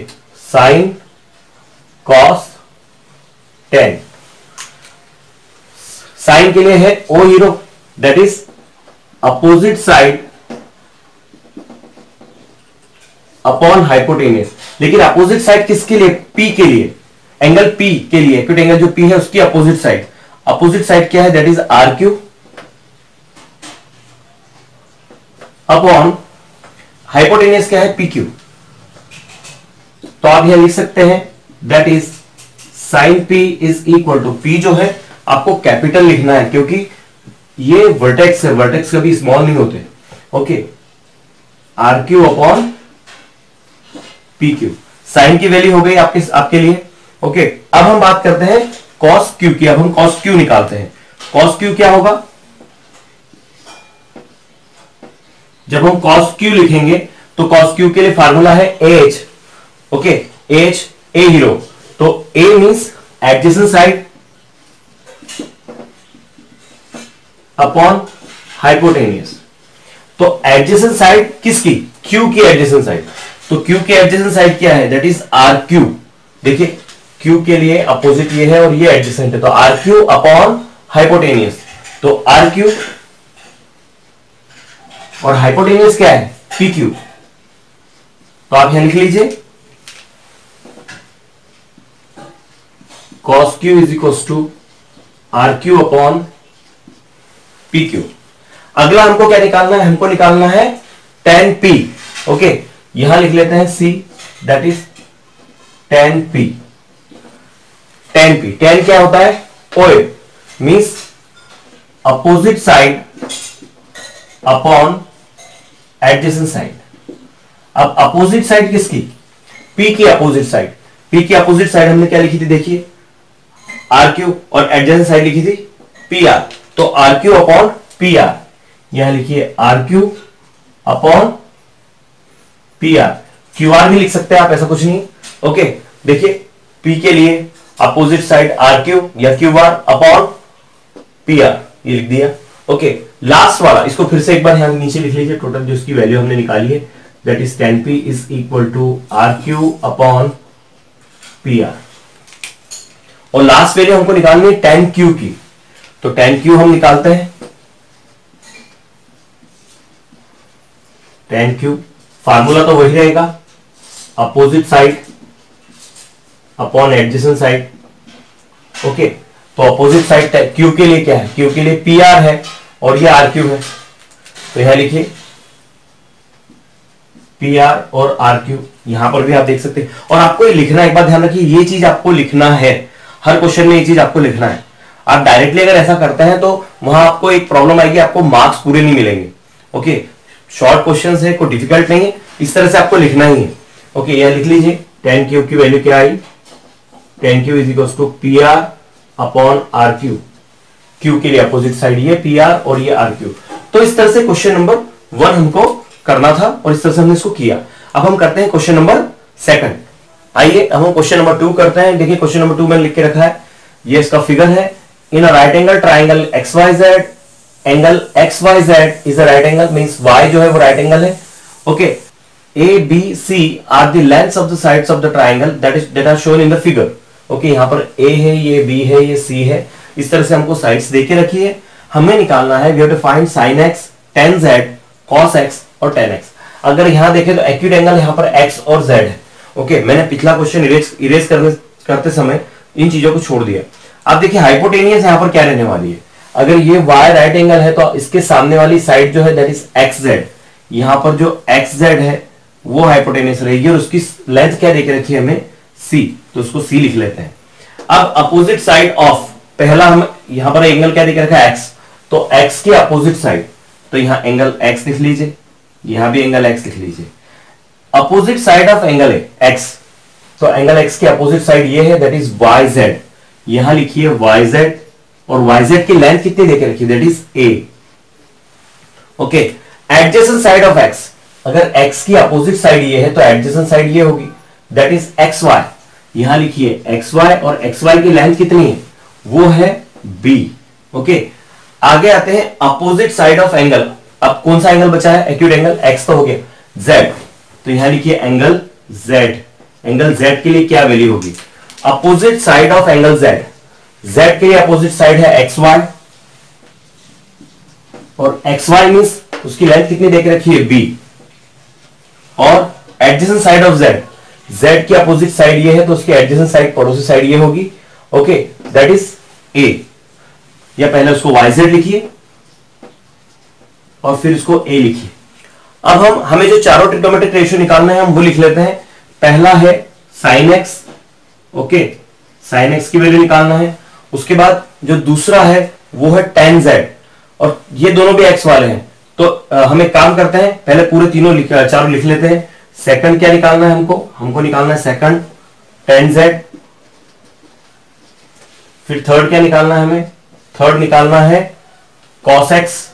sine cos tan, sine के लिए है O zero, that is opposite side upon hypotenuse. लेकिन अपोजिट साइड किसके लिए? पी के लिए, एंगल पी के लिए, एक्यूट एंगल जो पी है उसकी अपोजिट साइड। अपोजिट साइड क्या है? That is R Q upon hypotenuse क्या है? P Q. तो आप यह लिख सकते हैं that is sine P is equal to, P जो है आपको कैपिटल लिखना है क्योंकि ये वर्टेक्स है, वर्टेक्स कभी स्मॉल नहीं होते, okay, R Q upon P Q. Sine की वैल्यू हो गई आपके लिए, ओके। अब हम बात करते हैं कॉस क्यू की। अब हम कॉस क्यू निकालते हैं। कॉस क्यू क्या होगा? जब हम कॉस क्यू लिखेंगे तो कॉस क्यू के लिए फार्मूला है H, okay, H A zero, तो A means adjacent side upon हाइपोटेनियस। तो एडजेसेंट साइड किसकी? क्यू की एडजेसेंट साइड। तो क्यू की एडजेसेंट साइड क्या है? That is R Q. देखिए क्यू के लिए अपोजिट ये है और ये एडजेसेंट है, तो आर क्यू अपॉन हाइपोटेनियस। तो आर क्यू और हाइपोटेनियस क्या है? P Q. तो आप यहां लिख लीजिए cos Q is equal to R Q upon P Q. अगला हमको क्या निकालना है? हमको निकालना है टेन पी, ओके, यहां लिख लेते हैं सी, that is tan P. Tan P, tan क्या होता है? ओए, means opposite side upon adjacent side. अब अपोजिट साइड किसकी? पी की अपोजिट साइड। पी की अपोजिट साइड हमने क्या लिखी थी? देखिए आर क्यू, और एडजेसेंट साइड लिखी थी पी आर। तो R Q upon P R, यहां लिखिए R Q upon P R. Q R भी लिख सकते हैं आप, ऐसा कुछ नहीं, ओके। देखिए पी के लिए अपोजिट साइड आर क्यू या Q R upon P R, ये लिख दिया, ओके। लास्ट वाला इसको फिर से एक बार यहां नीचे लिख लीजिए, टोटल जो इसकी वैल्यू हमने निकाली है that is tan P is equal to R Q upon P R. और लास्ट वैल्यू हमको निकालनी है टेन क्यू की। तो tan Q हम निकालते हैं, tan Q फार्मूला तो वही रहेगा, opposite side upon adjacent side, okay. तो अपोजिट साइड Q के लिए क्या है? Q के लिए PR है और ये RQ है, तो यहां लिखिए PR और RQ। यहां पर भी आप देख सकते हैं, और आपको ये लिखना, एक बार ध्यान रखिए ये चीज आपको लिखना है, हर क्वेश्चन में ये चीज आपको लिखना है। आप डायरेक्टली अगर ऐसा करते हैं तो वहां आपको एक प्रॉब्लम आएगी, आपको मार्क्स पूरे नहीं मिलेंगे, ओके। शॉर्ट क्वेश्चंस है, कोई डिफिकल्ट नहीं है, इस तरह से आपको लिखना ही है, ओके। यह लिख लीजिए टेन क्यू की वैल्यू क्या आई? Tan Q is equal to P R upon R Q. Q के लिए अपोजिट साइड ये पी आर और ये आर क्यू। तो इस तरह से क्वेश्चन नंबर 1 हमको करना था और इस तरह से हमने इसको किया। अब हम करते हैं क्वेश्चन नंबर 2। आइए अब हम क्वेश्चन नंबर 2 करते हैं। देखिए क्वेश्चन नंबर 2 मैंने लिख के रखा है, ये इसका फिगर है। In a right angle triangle XYZ, angle XYZ is a right angle, means y जो है वो right angle है, okay. A, B, C are the lengths of the sides of the triangle that are shown in the figure, okay. यहाँ पर A है, ये B है, ये C है, इस तरह से हमको साइड्स दे के रखी है। हमें निकालना है, we have to find sin x, tan z, cos x और tan x। अगर यहाँ देखें तो एक्यूट एंगल यहाँ पर x और z है, okay. मैंने पिछला क्वेश्चन इरेज करते समय इन चीजों को छोड़ दिया। आप देखिए हाइपोटेनियस यहाँ पर क्या रहने वाली है? अगर ये y राइट एंगल है तो इसके सामने वाली साइड जो है दैट इज xz, यहाँ पर जो xz है वो हाइपोटेनियस रहेगी और उसकी लेंथ क्या देके रखी है हमें? c, तो उसको c लिख लेते हैं। अब अपोजिट साइड ऑफ, पहला हम यहाँ पर एंगल क्या देके रखा है? x, तो x के अपोजिट साइड, तो यहाँ एंगल x लिख लीजिए, यहाँ भी एंगल x लिख लीजिए। अपोजिट साइड ऑफ एंगल है x, तो एंगल x के अपोजिट साइड ये है दैट इज yz, यहां लिखिए yz, और yz की लेंथ कितनी देके रखी? That is a, okay. Adjacent side of x, अगर x की अपोजिट साइड ये है तो एडजेसेंट साइड ये होगी दैट इज xy, यहां लिखिए xy, और xy की लेंथ कितनी है? वो है b, ओके। आगे आते हैं अपोजिट साइड ऑफ एंगल। अब कौन सा एंगल बचा है? एक्यूट एंगल x तो हो गया, z, तो यहां लिखिए एंगल जेड। एंगल जेड के लिए क्या वैल्यू होगी? Opposite side of angle Z, Z के लिए अपोजिट साइड है एक्स वाई, और एक्स वाई मींस उसकी लेंथ कितनी देख रखी है बी, और adjacent side of Z, Z की अपोजिट साइड ये है तो उसकी एडजेसेंट साइड पड़ोसी साइड ये होगी। Okay, that is A. या पहले उसको वाई जेड लिखिए और फिर इसको ए लिखिए। अब हमें जो चारों ट्रिग्नोमेट्रिक रेशियो निकालना है हम वो लिख लेते हैं। पहला है sine X, okay, sine X की वैल्यू निकालना है। उसके बाद जो दूसरा है वो है टेन जेड, और ये दोनों भी एक्स वाले हैं। तो हमें काम करते हैं, पहले पूरे तीनों चारों लिख लेते हैं। सेकंड क्या निकालना है हमको निकालना है सेकंड टेन जेड। फिर थर्ड क्या निकालना है हमें? थर्ड निकालना है कॉस एक्स।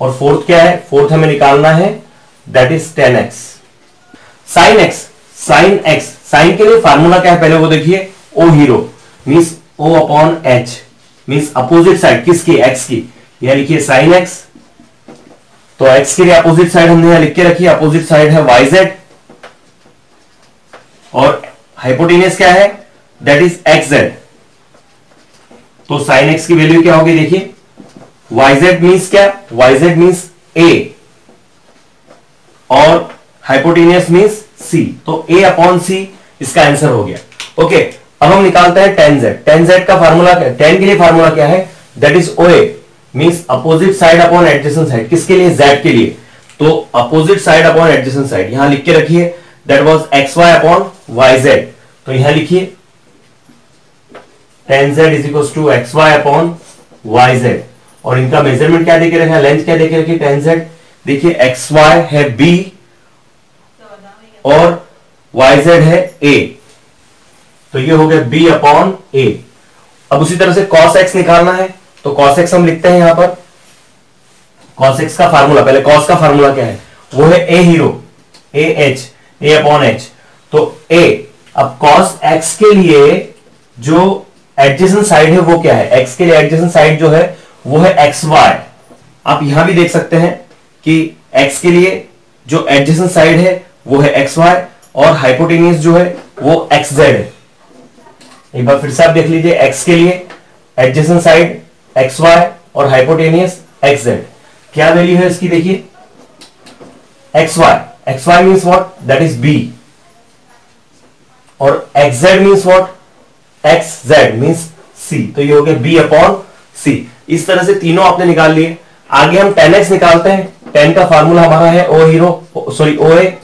और फोर्थ क्या है? फोर्थ हमें निकालना है that is tan X. Sine X, sine X, sine के लिए फार्मूला क्या है पहले वो देखिए। O hero means O upon H, means opposite side किसकी? एक्स की। यह लिखिए साइन एक्स, तो एक्स के लिए अपोजिट साइड हमने यहां लिख के रखी है, अपोजिट साइड है वाई जेड, और हाइपोटेनियस क्या है? That is X Z. तो साइन एक्स की वैल्यू क्या होगी देखिए, वाई जेड मीन्स क्या? वाई जेड मीन्स ए और हाइपोटेनियस मीन्स सी, तो ए अपॉन सी इसका आंसर हो गया। ओके, अब हम निकालते हैं टेन जेड। टेन जेड का फार्मूला क्या है? टेन के लिए फार्मूला क्या है? That is O A means opposite side upon adjacent side. किसके लिए? जेड के लिए। तो opposite side upon adjacent side यहां लिख के रखिए, that was X Y upon Y Z. तो यहां लिखिए tan Z is equal to X Y upon Y Z, और इनका मेजरमेंट क्या देके रखा है? लेंथ क्या देके रखी है? Tan Z. देखिए एक्स वाई है बी और वाई जेड है ए, तो ये हो गया बी अपॉन ए। अब उसी तरह से कॉस एक्स निकालना है, तो कॉस एक्स हम लिखते हैं यहां पर। कॉस एक्स का फार्मूला, पहले कॉस का फार्मूला क्या है? वो है ए hero A H, A upon H, तो ए। अब कॉस एक्स के लिए जो एडजेसेंट साइड है वो क्या है? एक्स के लिए एडजेसेंट साइड जो है वो है एक्स वाई। आप यहां भी देख सकते हैं कि एक्स के लिए जो एडजेसेंट साइड है वो है एक्स वाई, और हाइपोटेनियस जो है वो एक्स जेड है। एक बार फिर से आप देख लीजिए, एक्स के लिए एडजेसेंट साइड एक्स वाई और हाइपोटेनियस एक्स जेड। क्या वैल्यू है इसकी देखिए? X Y, X Y means what? That is B, और X Z means what? X Z means C, तो ये हो गया बी अपॉन सी। इस तरह से तीनों आपने निकाल लिए। आगे हम टेन एक्स निकालते हैं। टेन का फार्मूला हमारा है O hero sorry O A,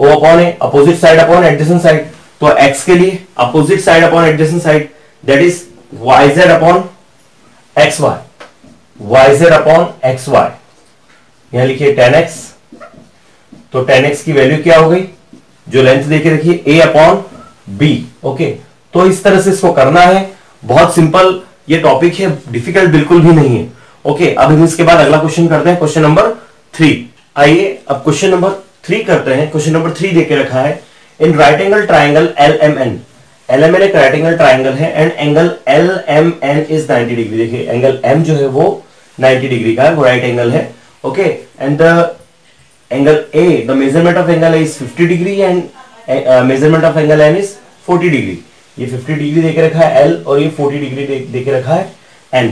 O upon A, opposite side upon adjacent side. तो एक्स के लिए opposite side upon adjacent side that is Y Z upon X Y, Y Z upon X Y. यहां लिखिए tan X, तो tan X की value क्या हो गई? जो लेंथ देके रखिए ए अपॉन बी। ओके, तो इस तरह से इसको करना है। बहुत सिंपल ये टॉपिक है, डिफिकल्ट बिल्कुल भी नहीं है। ओके, अब हम इसके बाद अगला क्वेश्चन करते हैं, क्वेश्चन नंबर 3। आइए अब क्वेश्चन नंबर 3 करते हैं। क्वेश्चन नंबर 3 देके रखा है, in right angle triangle L M N एक राइट एंगल ट्राइंगल है and angle L M N is 90 degree. देखिए एंगल एम जो है वो 90 डिग्री का है, वो राइट एंगल है। Okay, and the angle A, the measurement of angle A is 50 degree and measurement of angle M is 40 degree. ये 50 degree देके रखा है L और ये 40 डिग्री देके रखा है N।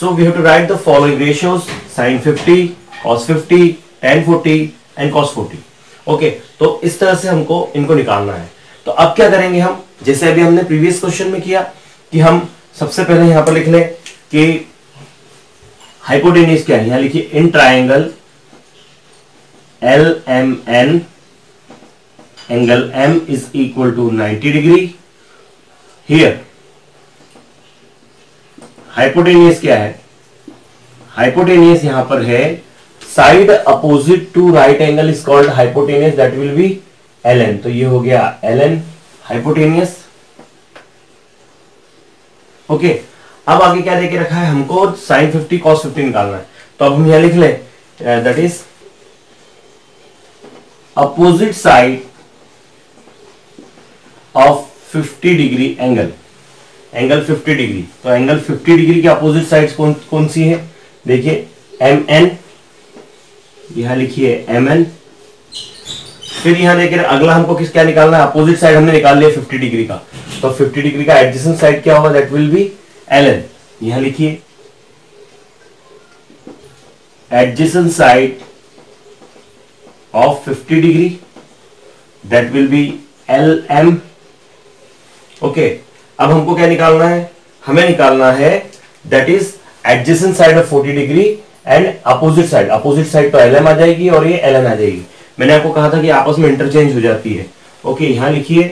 So we have to write the following ratios, sine 50, cos 50, tan 40 and cos 40। Okay, तो इस तरह से हमको इनको निकालना है। तो अब क्या करेंगे हम, जैसे अभी हमने प्रीवियस क्वेश्चन में किया कि हम सबसे पहले यहां पर लिख लें कि हाइपोटेन्यूज क्या है। यहां लिखिए in triangle L M N angle M is equal to 90 degree. Here हाइपोटेनियस क्या है? हाइपोटेनियस यहां पर है side opposite to right angle is called हाइपोटेनियस, that will be ln। तो ये हो गया ln हाइपोटेनियस। ओके, अब आगे क्या देके रखा है हमको? साइन 50 cos 50 निकालना है। तो अब हम यहां लिख ले that is opposite side of 50 degree angle, angle 50 degree. तो एंगल 50 डिग्री की अपोजिट साइड्स कौन सी है? देखिए एम एन, यहां लिखिए एम एन फिर यहाँ लेकर अगला हमको किस क्या निकालना है, अपोजिट साइड हमने निकाल लिया 50 डिग्री का, तो 50 डिग्री का एडजेसेंट साइड क्या होगा, दैट विल बी ln। यहां लिखिए adjacent side of 50 degree that will be ln। Okay, अब हमको क्या निकालना है, हमें निकालना है that is adjacent side of 40 degree and opposite side. Opposite side तो lm आ जाएगी और ये ln आ जाएगी। मैंने आपको कहा था कि आपस में इंटरचेंज हो जाती है। ओके, यहां लिखिए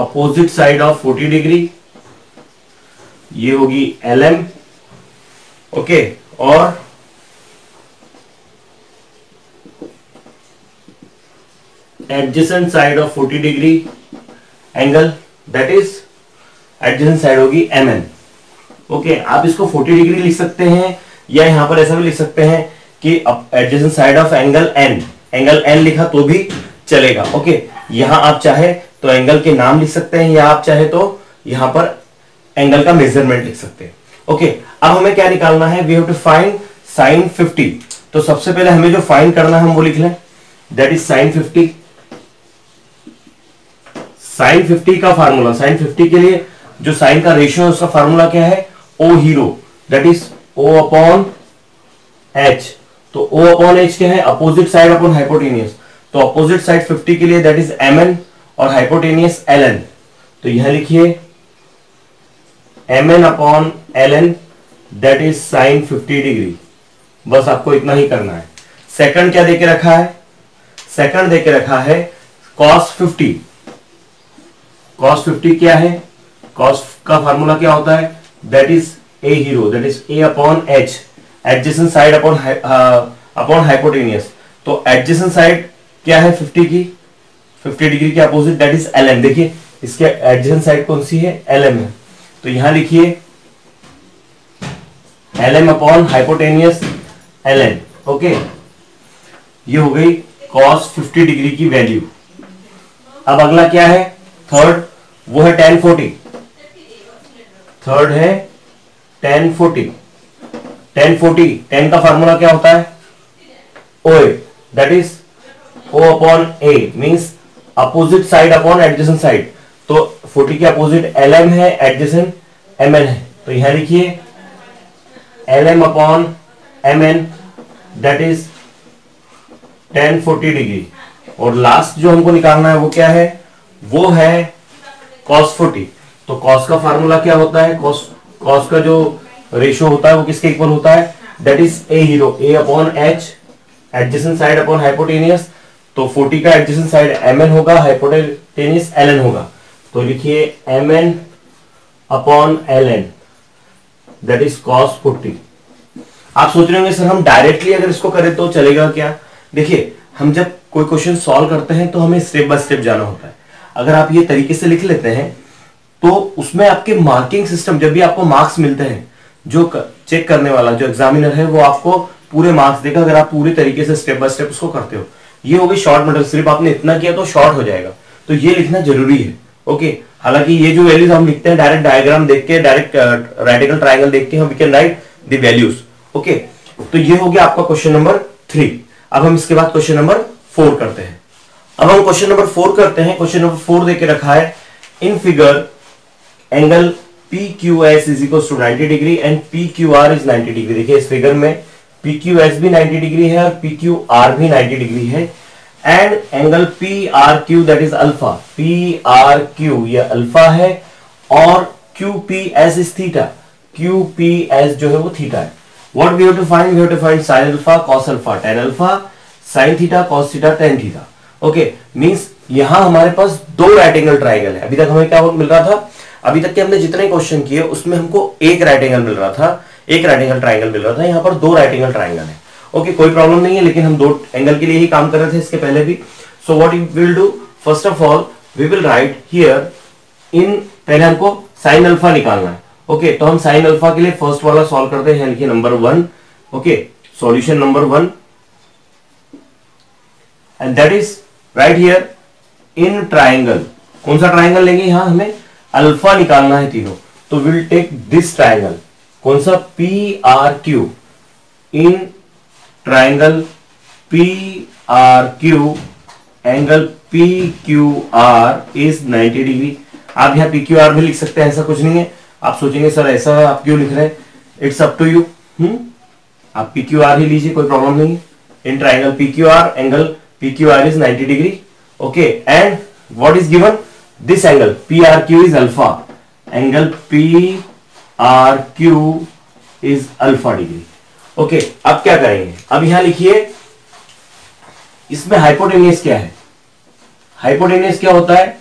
अपोजिट साइड ऑफ 40 डिग्री ये होगी lm। ओके, और adjacent side of 40 degree angle that is adjacent side होगी mn। ओके, आप इसको 40 डिग्री लिख सकते हैं या यहां पर ऐसा भी लिख सकते हैं कि adjacent side of angle n लिखा तो भी चलेगा। ओके, यहां आप चाहे तो एंगल के नाम लिख सकते हैं या आप चाहे तो यहां पर एंगल का मेजरमेंट लिख सकते हैं। ओके, अब हमें क्या निकालना है, we have to find sine 50। तो सबसे पहले हमें जो फाइंड करना है हम वो लिख लें, दैट इज साइन 50। साइन 50 का फार्मूला, साइन 50 के लिए जो साइन का रेशियो है उसका फार्मूला क्या है, O hero that is O upon H। तो O अपॉन H क्या है, अपोजिट साइड अपॉन हाइपोटेनियस। तो अपोजिट साइड 50 के लिए दैट इज mn और हाइपोटेनियस ln। तो यहां लिखिए mn upon ln that is sine 50 degree. बस आपको इतना ही करना है। सेकंड क्या देके रखा है, सेकंड देके रखा है cos 50। cos 50 क्या है, cos का फार्मूला क्या होता है, that is A hero that is A upon H, adjacent side upon हाइपोटेनियस। तो एडजेसेंट साइड क्या है 50 की, 50 डिग्री के अपोजिट दैट इज ln। देखिए इसके एडजेसेंट साइड कौन सी है, lm है। तो यहां लिखिए lm upon हाइपोटेनियस ln। Okay, ये हो गई cos 50 डिग्री की वैल्यू। अब अगला क्या है, थर्ड, वो है tan 40। थर्ड है tan 40। tan 40 tan का फार्मूला क्या होता है, OA that is O upon A means opposite side upon adjacent side. तो 40 के अपोजिट lm है, एडजेसेंट mn है। तो यहां लिखिए lm upon mn that is tan 40 degree. और लास्ट जो हमको निकालना है वो क्या है, वो है cos 40। तो cos का फार्मूला क्या होता है, cos का जो रेशियो होता है वो किसके इक्वल होता है, that is a hero a upon h, adjacent side upon हाइपोटेनियस। तो 40 का एडजेसेंट साइड mn होगा, हाइपोटेनियस ln होगा। तो लिखिए mn upon ln that is cos 40। आप सोच रहे होंगे सर हम डायरेक्टली अगर इसको करें तो चलेगा क्या। देखिए हम जब कोई क्वेश्चन सॉल्व करते हैं तो हमें स्टेप बाय स्टेप जाना होता है। अगर आप ये तरीके से लिख लेते हैं तो उसमें आपके मार्किंग सिस्टम, जब भी आपको मार्क्स मिलते हैं, जो चेक करने वाला जो एग्जामिनर है वो आपको पूरे मार्क्स देगा अगर आप पूरे तरीके से स्टेप बाय स्टेप उसको करते हो। ये होगी शॉर्ट मेथड, सिर्फ आपने इतना किया तो शॉर्ट हो जाएगा। तो ये लिखना जरूरी है। ओके, हालांकि ये जो वैल्यूज हम लिखते हैं डायरेक्ट डायग्राम देख के, डायरेक्ट रेक्टेंगल ट्रायंगल देख के हम we can write the values. Okay, तो ये हो गया आपका क्वेश्चन नंबर 3। अब हम इसके बाद क्वेश्चन नंबर 4 करते हैं। अब हम क्वेश्चन नंबर 4 करते हैं। क्वेश्चन नंबर 4 देके रखा है, in figure angle PQS is equal to 90 degree and PQR is 90 degree. देखिए इस फिगर में PQS भी 90 डिग्री है और PQR भी 90 डिग्री है and angle PRQ that is alpha. PRQ ये अल्फा है और QPS इज थीटा। QPS जो है वो थीटा है। What we have to find, we have to find sine alpha cos alpha tan alpha sine theta cos theta tan theta. Okay, means यहां हमारे पास दो राइट एंगल ट्राइंगल है। अभी तक हमें क्या मिल रहा था, अभी तक के हमने जितने क्वेश्चन किए उसमें हमको एक राइट एंगल मिल रहा था, एक राइट एंगल ट्राइंगल मिल रहा था। यहाँ पर दो राइट एंगल ट्राइंगल है। ओके, कोई प्रॉब्लम नहीं है, लेकिन हम दो एंगल के लिए ही काम कर रहे थे इसके पहले भी। So what you will do, first of all we will write here in, पहले हमको साइन अल्फा निकालना है। ओके, तो हम साइन अल्फा के लिए फर्स्ट वाला सॉल्व करते हैं, लिखिए number 1। Okay, solution number 1 and that is right here in triangle. कौन सा ट्राइंगल लेंगे, यहां हमें अल्फा निकालना है तीनों। तो विल टेक दिस ट्राइंगल, कौन सा, PRQ in triangle PRQ, angle PQR is 90 degree. आप यहाँ PQR भी लिख सकते हैं, ऐसा कुछ नहीं है। आप सोचेंगे सर ऐसा आप क्यों लिख रहे हैं, इट्स अप टू यू। आप PQR ही लीजिए, कोई प्रॉब्लम नहीं है। In triangle PQR angle PQR is 90 degree. Okay, and what is given, this angle PRQ is alpha, angle PRQ is alpha degree. Okay, अब क्या करेंगे, अब यहां लिखिए इसमें हाइपोटेनियस क्या है। हाइपोटेनियस क्या होता है,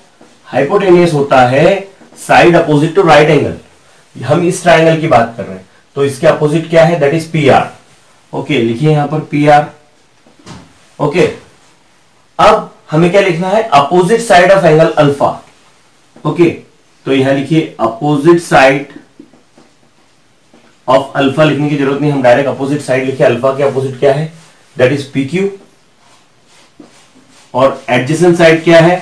हाइपोटेनियस होता है side opposite to right angle. हम इस ट्राइंगल की बात कर रहे हैं, तो इसके अपोजिट क्या है, दैट इज PR। ओके, लिखिए यहां पर PR। ओके, अब हमें क्या लिखना है, opposite side of angle alpha. Okay, तो यहां लिखिए अपोजिट साइड ऑफ अल्फा, लिखने की जरूरत नहीं, हम डायरेक्ट अपोजिट साइड लिखे। अल्फा के अपोजिट क्या है, दैट इज PQ, और एडजेसेंट साइड क्या है,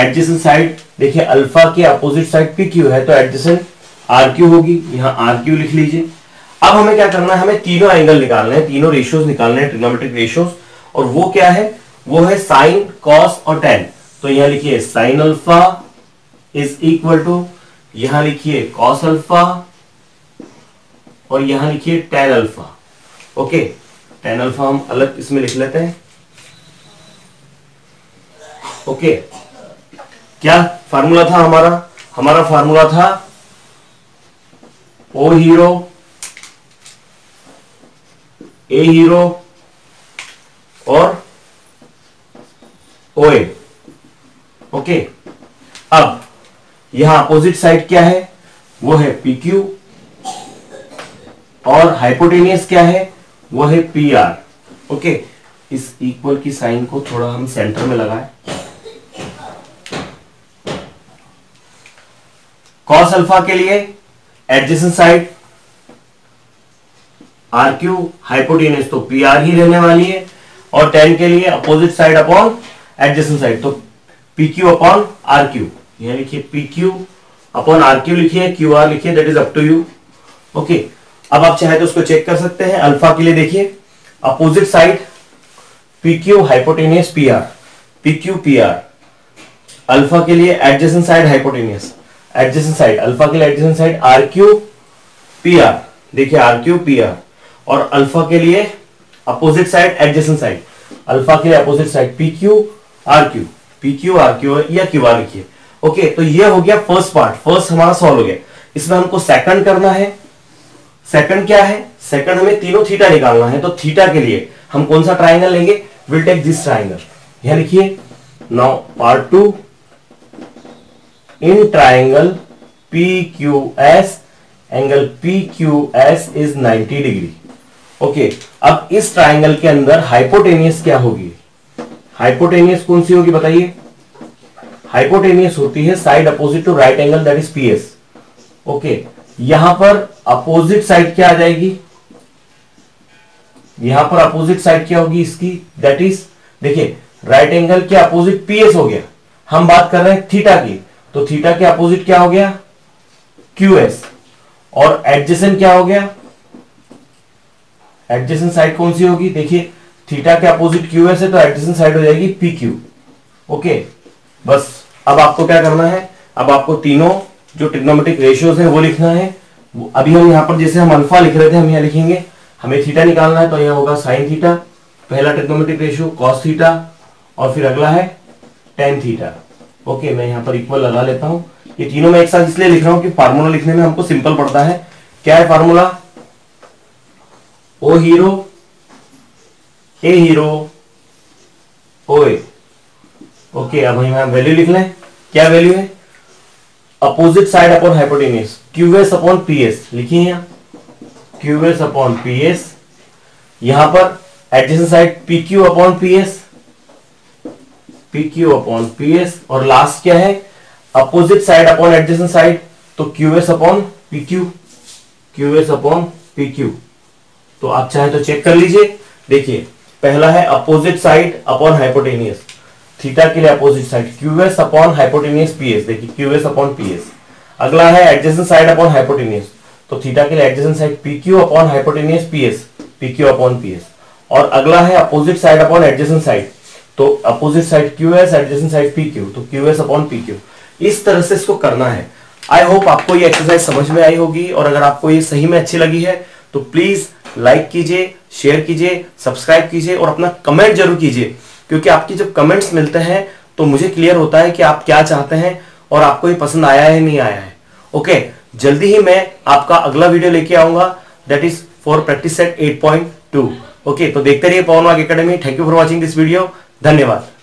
एडजेसेंट साइड देखिए अल्फा के अपोजिट साइड PQ है, तो एडजेसेंट RQ होगी, यहां RQ लिख लीजिए। अब हमें क्या करना है, हमें तीनों एंगल निकालने हैं, तीनों रेशियोज निकालने हैं, ट्रिग्नोमेट्रिक रेशियोज, और वो क्या है, वो है साइन, कॉस और टेन। तो यहां लिखिए sine alpha is equal to, यहां लिखिए कॉस अल्फा, और यहां लिखिए tan alpha. Okay, tan alpha हम अलग इसमें लिख लेते हैं। ओके, क्या फार्मूला था हमारा, हमारा फार्मूला था O हीरो, A हीरो और OA। ओके, अब यहां अपोजिट साइड क्या है, वो है PQ, और हाइपोटेनियस क्या है, वो है PR। ओके, इस इक्वल की साइन को थोड़ा हम सेंटर में लगाएं। कॉस अल्फा के लिए एडजेसेंट साइड RQ, हाइपोटेनियस तो PR ही रहने वाली है, और टेन के लिए opposite side upon adjacent side, तो PQ अपॉन RQ। यहां लिखिए PQ अपॉन RQ लिखिए, QR लिखिए, that is up to you. Okay, अब आप चाहे तो उसको चेक कर सकते हैं। अल्फा के लिए देखिए opposite side PQ, हाइपोटेनियस PR, PQ PR। Alpha के लिए adjacent side हाइपोटेनियस, adjacent side alpha के लिए एडजेसेंट साइड RQ PR, देखिए RQ PR, और अल्फा के लिए opposite side adjacent side, alpha के लिए opposite side PQ RQ, PQ RQ या QR लिखिए। ओके, तो ये हो गया फर्स्ट पार्ट, फर्स्ट हमारा सॉल्व हो गया। इसमें हमको सेकंड करना है। सेकंड क्या है, सेकंड हमें तीनों थीटा निकालना है, तो थीटा के लिए हम कौन सा ट्राइंगल लेंगे, विल टेक दिस ट्राइंगल। यहां लिखिए now part two, in triangle PQS, angle PQS is 90 degree. Okay, अब इस ट्राइंगल के अंदर हाइपोटेनियस क्या होगी, हाइपोटेनियस कौन सी होगी बताइए, हाइपोटेनियस होती है side opposite to right angle, that is PS। Okay, यहां पर अपोजिट साइड क्या आ जाएगी, यहां पर अपोजिट साइड क्या होगी इसकी, दैट इज देखिए राइट एंगल के अपोजिट PS हो गया, हम बात कर रहे हैं थीटा की, तो थीटा के अपोजिट क्या हो गया QS, और एडजेसेंट क्या हो गया, एडजेसेंट साइड कौन सी होगी, देखिए थीटा के अपोजिट QS है, तो एडजेसेंट साइड हो जाएगी PQ। ओके, बस अब आपको क्या करना है, अब आपको तीनों जो ट्रिग्नोमेट्रिक रेशियोज हैं वो लिखना है। अभी हम यहां पर जैसे हम अल्फा लिख रहे थे, हम यहां लिखेंगे, हमें थीटा निकालना है, तो यहां होगा साइन थीटा, पहला ट्रिग्नोमेट्रिक रेशियो कॉस थीटा, और फिर अगला है टेन थीटा। ओके, मैं यहाँ पर इक्वल लगा लेता हूं। ये तीनों मैं एक साथ इसलिए लिख रहा हूं कि फार्मूला लिखने में हमको सिंपल पड़ता है। क्या है formula, O hero, A hero, OA। Okay, अब हम यहाँ वैल्यू लिख लें, क्या वैल्यू है, opposite side upon हाइपोटेनियस, QS upon PS लिखिए यहाँ, QS अपॉन PS, यहां पर adjacent side PQ upon PS, PQ upon PS, और लास्ट क्या है opposite side upon adjacent side, तो QS upon PQ, QS upon PQ। तो आप चाहे तो चेक कर लीजिए, देखिए पहला है opposite side upon हाइपोटेनियस, theta के लिए opposite side QS upon हाइपोटेनियस PS, देखिए QS अपॉन PS। अगला है एडजेसेंट साइड अपॉन हाइपोटेनियस, तो थीटा के लिए adjacent side PQ upon हाइपोटेनियस PS, PQ upon PS, और अगला है opposite side upon adjacent side. तो opposite side Q S, adjacent side P Q, तो Q S upon P Q. इस तरह से इसको करना है। आई होप आपको ये एक्सरसाइज समझ में आई होगी, और अगर आपको ये सही में अच्छी लगी है तो प्लीज लाइक कीजिए, शेयर कीजिए, सब्सक्राइब कीजिए और अपना कमेंट जरूर कीजिए, क्योंकि आपकी जब कमेंट्स मिलते हैं तो मुझे क्लियर होता है कि आप क्या चाहते हैं और आपको ये पसंद आया है नहीं आया है। ओके, जल्दी ही मैं आपका अगला वीडियो लेके आऊंगा, that is for practice set 8.2। ओके, तो देखते रहिए पवन वाघ एकेडमी। Thank you for watching this video. धन्यवाद।